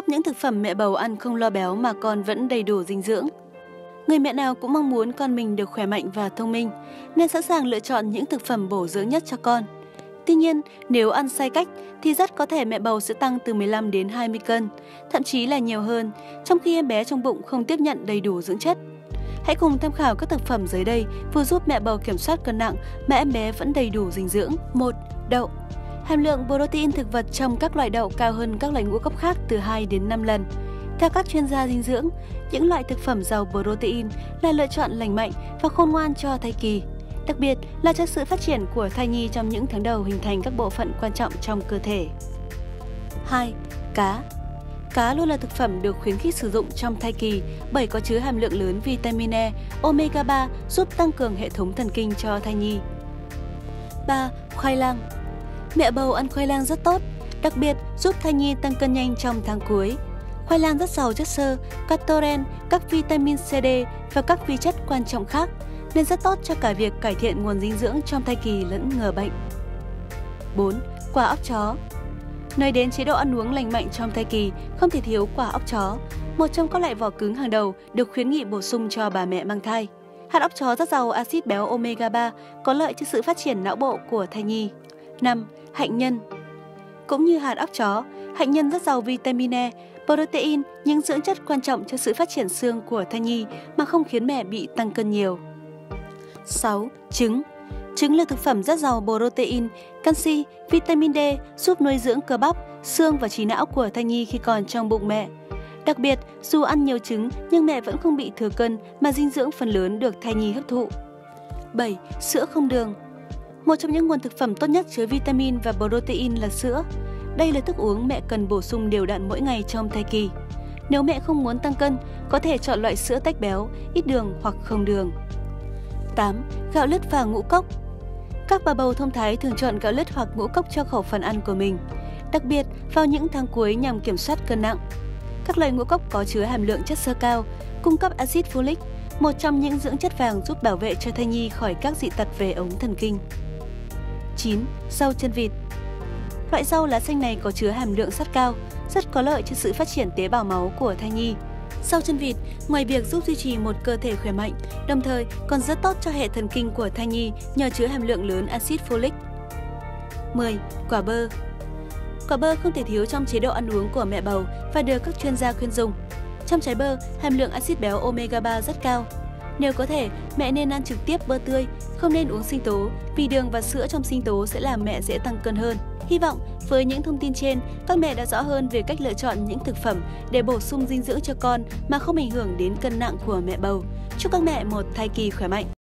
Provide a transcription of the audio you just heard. top những thực phẩm mẹ bầu ăn không lo béo mà con vẫn đầy đủ dinh dưỡng. Người mẹ nào cũng mong muốn con mình được khỏe mạnh và thông minh, nên sẵn sàng lựa chọn những thực phẩm bổ dưỡng nhất cho con. Tuy nhiên, nếu ăn sai cách thì rất có thể mẹ bầu sẽ tăng từ 15 đến 20 cân, thậm chí là nhiều hơn, trong khi em bé trong bụng không tiếp nhận đầy đủ dưỡng chất. Hãy cùng tham khảo các thực phẩm dưới đây vừa giúp mẹ bầu kiểm soát cân nặng mà em bé vẫn đầy đủ dinh dưỡng. 1. Đậu. Hàm lượng protein thực vật trong các loại đậu cao hơn các loại ngũ cốc khác từ 2 đến 5 lần. Theo các chuyên gia dinh dưỡng, những loại thực phẩm giàu protein là lựa chọn lành mạnh và khôn ngoan cho thai kỳ, đặc biệt là cho sự phát triển của thai nhi trong những tháng đầu hình thành các bộ phận quan trọng trong cơ thể. 2. Cá. Cá luôn là thực phẩm được khuyến khích sử dụng trong thai kỳ bởi có chứa hàm lượng lớn vitamin E, omega 3 giúp tăng cường hệ thống thần kinh cho thai nhi. 3. Khoai lang. Mẹ bầu ăn khoai lang rất tốt, đặc biệt giúp thai nhi tăng cân nhanh trong tháng cuối. Khoai lang rất giàu chất xơ, cattoren, các vitamin CD và các vi chất quan trọng khác, nên rất tốt cho cả việc cải thiện nguồn dinh dưỡng trong thai kỳ lẫn ngừa bệnh. 4. Quả óc chó. Nói đến chế độ ăn uống lành mạnh trong thai kỳ, không thể thiếu quả óc chó, một trong các loại vỏ cứng hàng đầu được khuyến nghị bổ sung cho bà mẹ mang thai. Hạt óc chó rất giàu axit béo omega 3, có lợi cho sự phát triển não bộ của thai nhi. 5. Hạnh nhân. Cũng như hạt óc chó, hạnh nhân rất giàu vitamin E, protein, những dưỡng chất quan trọng cho sự phát triển xương của thai nhi mà không khiến mẹ bị tăng cân nhiều. 6. Trứng. Trứng là thực phẩm rất giàu protein, canxi, vitamin D giúp nuôi dưỡng cơ bắp, xương và trí não của thai nhi khi còn trong bụng mẹ. Đặc biệt, dù ăn nhiều trứng nhưng mẹ vẫn không bị thừa cân mà dinh dưỡng phần lớn được thai nhi hấp thụ. 7. Sữa không đường. Một trong những nguồn thực phẩm tốt nhất chứa vitamin và protein là sữa. Đây là thức uống mẹ cần bổ sung đều đặn mỗi ngày trong thai kỳ. Nếu mẹ không muốn tăng cân, có thể chọn loại sữa tách béo, ít đường hoặc không đường. 8. Gạo lứt và ngũ cốc. Các bà bầu thông thái thường chọn gạo lứt hoặc ngũ cốc cho khẩu phần ăn của mình, đặc biệt vào những tháng cuối nhằm kiểm soát cân nặng. Các loại ngũ cốc có chứa hàm lượng chất xơ cao, cung cấp axit folic, một trong những dưỡng chất vàng giúp bảo vệ cho thai nhi khỏi các dị tật về ống thần kinh. 9. Rau chân vịt. Loại rau lá xanh này có chứa hàm lượng sắt cao, rất có lợi cho sự phát triển tế bào máu của thai nhi. Rau chân vịt, ngoài việc giúp duy trì một cơ thể khỏe mạnh, đồng thời còn rất tốt cho hệ thần kinh của thai nhi nhờ chứa hàm lượng lớn axit folic. 10. Quả bơ. Quả bơ không thể thiếu trong chế độ ăn uống của mẹ bầu và được các chuyên gia khuyên dùng. Trong trái bơ, hàm lượng axit béo omega 3 rất cao. Nếu có thể, mẹ nên ăn trực tiếp bơ tươi, không nên uống sinh tố vì đường và sữa trong sinh tố sẽ làm mẹ dễ tăng cân hơn. Hy vọng với những thông tin trên, các mẹ đã rõ hơn về cách lựa chọn những thực phẩm để bổ sung dinh dưỡng cho con mà không ảnh hưởng đến cân nặng của mẹ bầu. Chúc các mẹ một thai kỳ khỏe mạnh!